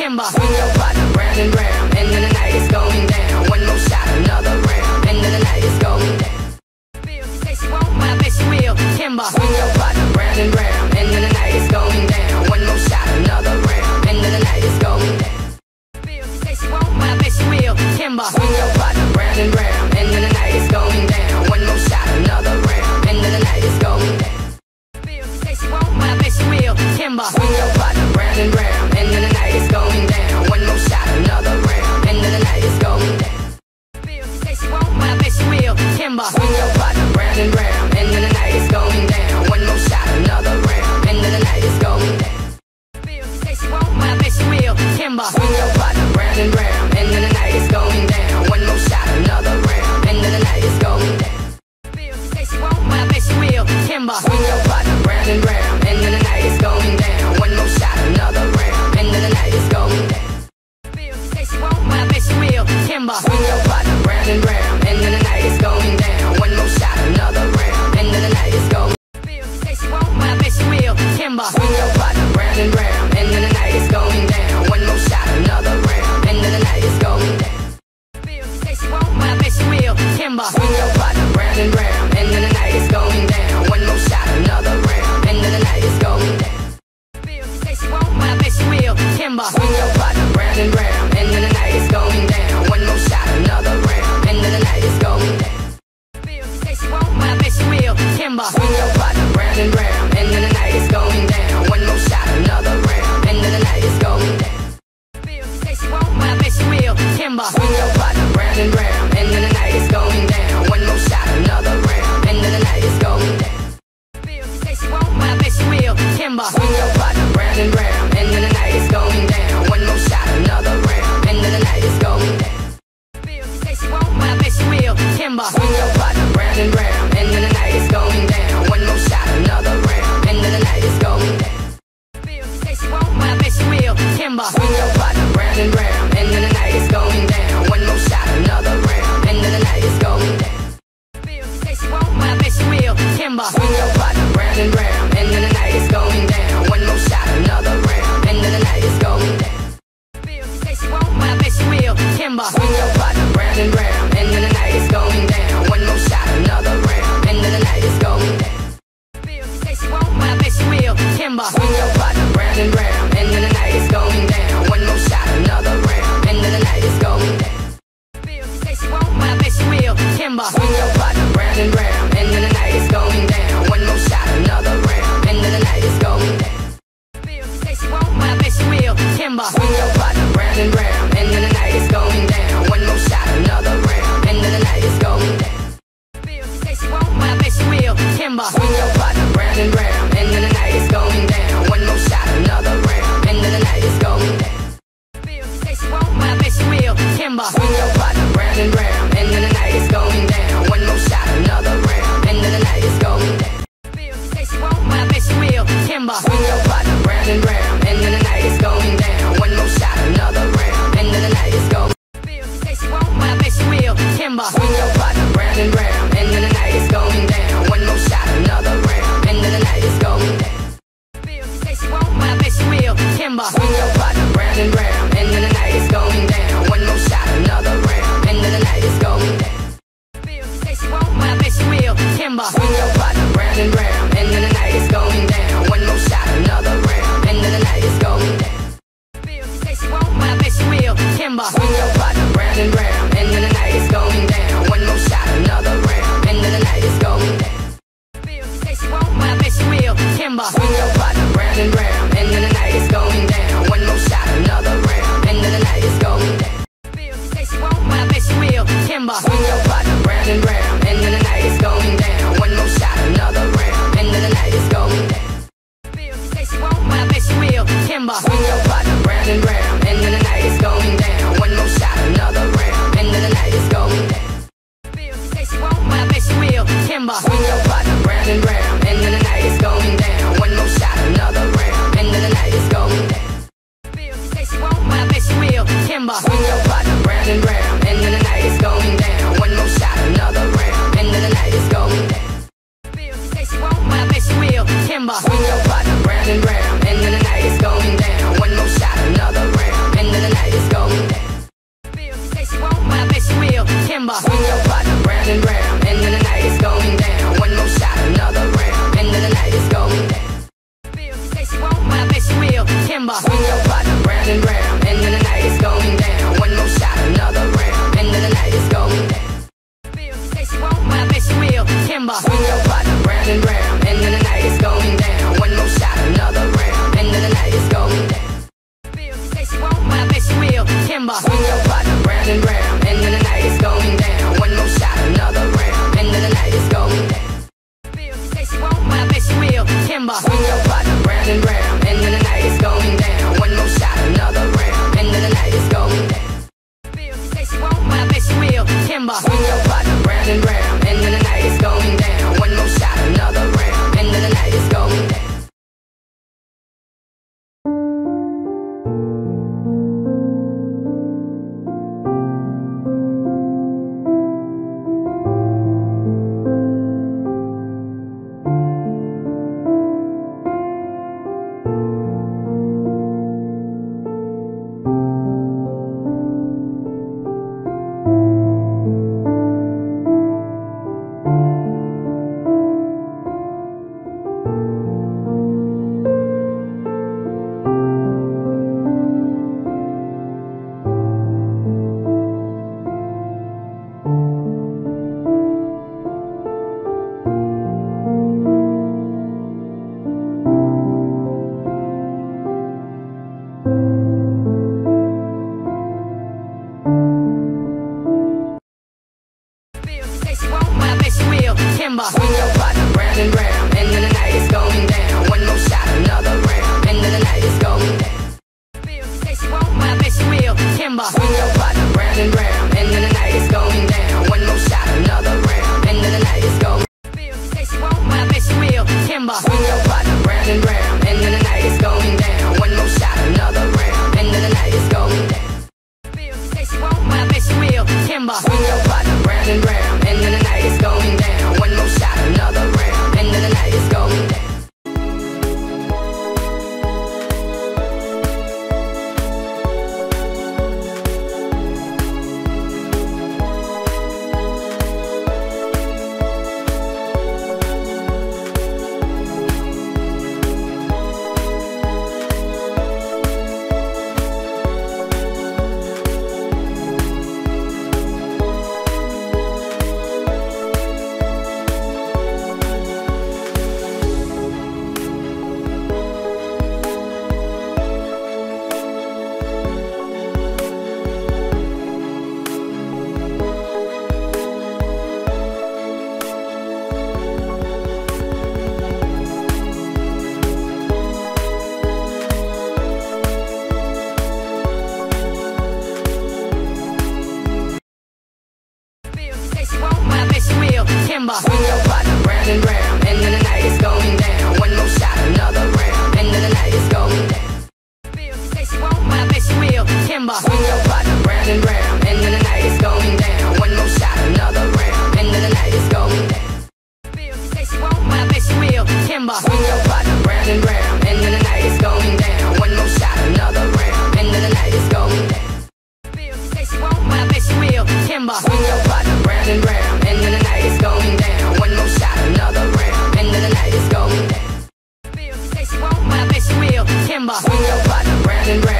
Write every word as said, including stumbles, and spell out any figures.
timber. Swing your partner round and round, and then the night is going down. One more shot, another round, and then the night is going down. She say she won't, but I bet she will. Timber. Swing your partner round and round, and then the night is going down. One more shot, another round, and then the night is going down. She say she won't, but I bet she will. Timber. Swing your partner round and round, and then the night is going down. One more shot, another round, and then the night is going down. Timber. Swing your partner round and round, and then the night is going down. One more shot, another round, and then the night is going down. She say she won't, but I bet she will. Timber. Swing your partner round and round, and then the night is going down. One more shot, another round, and then the night is going down. She say she won't, but I bet she will. Timber. Swing your partner round and round, and then the night is going down. One more shot, another round, and then the night is going down. She won't, but I bet she will. Timber. Swing your partner round and round, and then the night is going down. One more shot, another round, and then the night is going down. She say she won't, but I bet she will. Timber. Swing your partner round and round, and then the night is going down. One more shot, another round, and then the night is going down. She say she won't, but I bet she will. Timber. Swing your partner round and round, and then the night is going down. One more shot, another round, and then the night is going down. She won't, but I bet she will. Timber. Swing your partner round and round, and then the night is going down. One more shot, another round, and then the night is going down. She say she won't, but I bet she will. Timber. Swing your partner round and round, and then the night is going down. One more shot, another round, and then the night is going down. She say she won't, but I bet she will. Timber. Swing your partner round and round, and then the night is going down. One more shot, another round, and then the night is going down. She won't, but I bet she will. Timber. Swing your partner round and round, and then the night is going down. One more shot, another round, and then the night is going down. She say she won't, but I bet she will. Timber. Swing your partner round and round, and then the night is going down. One more shot, another round, and then the night is going down. She say she won't, but I bet she will. Timber. Swing your partner round and round, and then the night is going down. One more shot, another round, and then the night is going down. She won't, but I bet she will. Timber. Swing your partner round and round, and then the night is going down. One more shot, another round, and then the night is going down. She say she won't, but I bet she will. Timber. Swing your partner round and round, and then the night is going down. One more shot, another round, and then the night is going down. She say she won't, but I bet she will. Timber. Swing your partner round and round, and then the night is going down. One more shot, another round, and then the night is going down. She won't, but I bet she will. Timber. Swing your partner round and round, and then the night is going down. One more shot, another round, and then the night is going down. She say she won't, but I bet she will. Timber. Swing your partner round and round, and then the night is going down. One more shot, another round, and then the night is going down. She say she won't, but I bet she will. Timber. Swing your partner round and round, and then the night is going down. One more shot, another round, and then the night is going down. She won't, but I bet she will. Timber. Swing your partner round and round, and then the night is going down. One more shot, another round, and then the night is going down. She say she won't, but I bet she will. Timber. Swing your partner round and round, and then the night is going down. One more shot, another round, and then the night is going down. She say she won't, but I bet she will. Timber. Swing your partner round and round, and then the night is going down. One more shot, another round, and then the night is going down. She won't, but I bet she will. Timber. Swing your partner round and round, and then the night is going down. One more shot, another round, and then the night is going down. She say she won't, but I bet she will. Timber. Swing your partner round and round, and then the night is going down. One more shot, another round, and then the night is going down. She say she won't, but I bet she will. Timber. Swing your partner round and round, and then the night is going down. One more shot, another round, and then the night is going down. She won't, but I bet she will. Timber. Swing your partner round and round, and then the night is going down. One more shot, another round, and then the night is going down. She say she won't, but I bet she will. Timber. Swing your partner round and round, and then the night is going down. One more shot, another round, and then the night is going down. She say she won't, but I bet she will. Timber. Swing your partner round and round, and then the night is going down. One more shot, another round, and then the night is going down. She won't, but I bet she will. Timber. Swing your partner round and round, and then the night is going down. One more shot, another round, and then the night is going down. She say she won't, but I bet she will. Timber. Swing your partner round and round, and then the night is going down. One more shot, another round, and then the night is going down. She say she won't, but I bet she will. Timber. Swing your partner round and round, and then the night is going down. One more shot, another round, and then the night is going down. She won't, but I bet she will. Timber. Swing your partner round and round, and then the night is going down. One more shot, another round. timber. Swing your partner round and round, end of the night is going down. One more shot, another round, end of the night is going down. She say she won't, but I bet she will. Timber. Swing your partner round and round, end of the night is going down. One more shot, another round, end of the night is going down. She say she won't, but I bet she will. Timber. Swing your partner round and round, end of the night is going down. One more shot, another round, end of the night is going down. I bet she will. Timber. Swing your partner round and round, end of the night is going down. One more shot, another round, end of the night is going down. She say she won't, but I bet she will. Timber. Swing your partner round and round, end of the night is going down. One more shot, another round, end of the night is going down. Timber. Swing your partner round and round, end of the night is going down. One more shot, another round, end of the night is going down. She say she won't, but I bet she will. Timber. Swing your partner round and round, end of the night is going down. One more shot, another round, end of the night is going down. She say she won't, but I bet she will. Timber. Swing your partner round and round, end of the night is going down. One more shot, another round, end of the night is going down. She say she won't, but I bet she will. Timber. Swing your partner round and round, end of the night is going down. Another round, end of the night is going down. Timber. Swing your partner round and round, end of the night is going down. One more shot, another round, end of the night is going down. She say she won't, but I bet she will. Timber. Swing your partner round and round, end of the night is going down. One more shot, another round, end of the night is going down. She say she won't, but I bet she will. Timber. Swing your partner round and round, end of the night is going down. One more shot, another round, end of the night is going down. She won't, but I bet she will. Timber. Swing your partner round and round, end of the night is going down. One more shot, another round, end of the night is going down. She say she won't, but I bet she will. Timber. Swing your partner round and round.